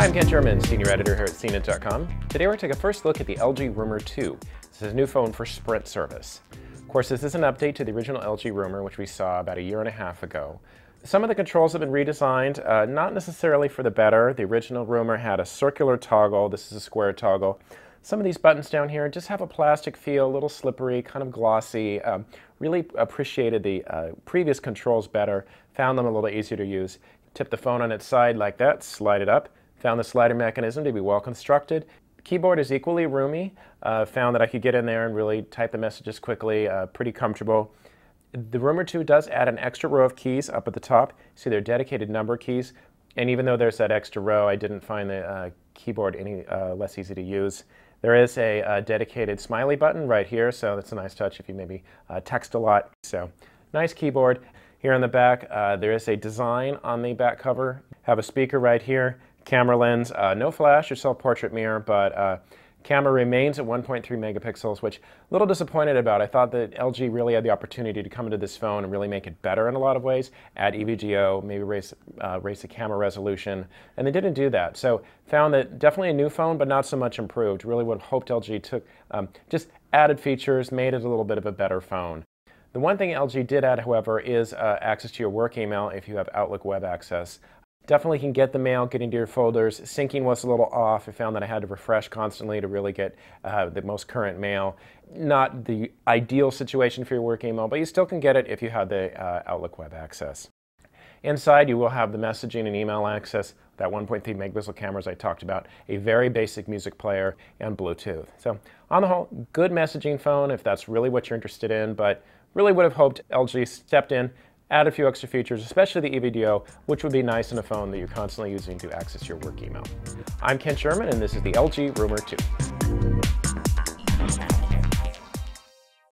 Hi, I'm Kent Sherman, Senior Editor here at CNET.com. Today we're going to take a first look at the LG Rumor 2. This is a new phone for Sprint service. Of course, this is an update to the original LG Rumor, which we saw about a year and a half ago. Some of the controls have been redesigned, not necessarily for the better. The original Rumor had a circular toggle. This is a square toggle. Some of these buttons down here just have a plastic feel, a little slippery, kind of glossy. Really appreciated the previous controls better, found them a little easier to use. Tip the phone on its side like that, slide it up. Found the slider mechanism to be well constructed. Keyboard is equally roomy. Found that I could get in there and really type the messages quickly, pretty comfortable. The Rumor 2 does add an extra row of keys up at the top. See, they're dedicated number keys. And even though there's that extra row, I didn't find the keyboard any less easy to use. There is a dedicated smiley button right here, so that's a nice touch if you maybe text a lot. So, nice keyboard. Here on the back, there is a design on the back cover. Have a speaker right here. Camera lens, no flash or self-portrait mirror, but camera remains at 1.3 megapixels, which I'm a little disappointed about. I thought that LG really had the opportunity to come into this phone and really make it better in a lot of ways, add EVDO, maybe raise the camera resolution, and they didn't do that. So found that definitely a new phone, but not so much improved. Really would have hoped LG took just added features, made it a little bit of a better phone. The one thing LG did add, however, is access to your work email if you have Outlook web access. Definitely can get the mail, get into your folders. Syncing was a little off. I found that I had to refresh constantly to really get the most current mail. Not the ideal situation for your work email, but you still can get it if you have the Outlook web access. Inside, you will have the messaging and email access, that 1.3 megapixel cameras I talked about, a very basic music player, and Bluetooth. So on the whole, good messaging phone if that's really what you're interested in, but really would have hoped LG stepped in, add a few extra features, especially the EVDO, which would be nice in a phone that you're constantly using to access your work email. I'm Kent Sherman, and this is the LG Rumor 2.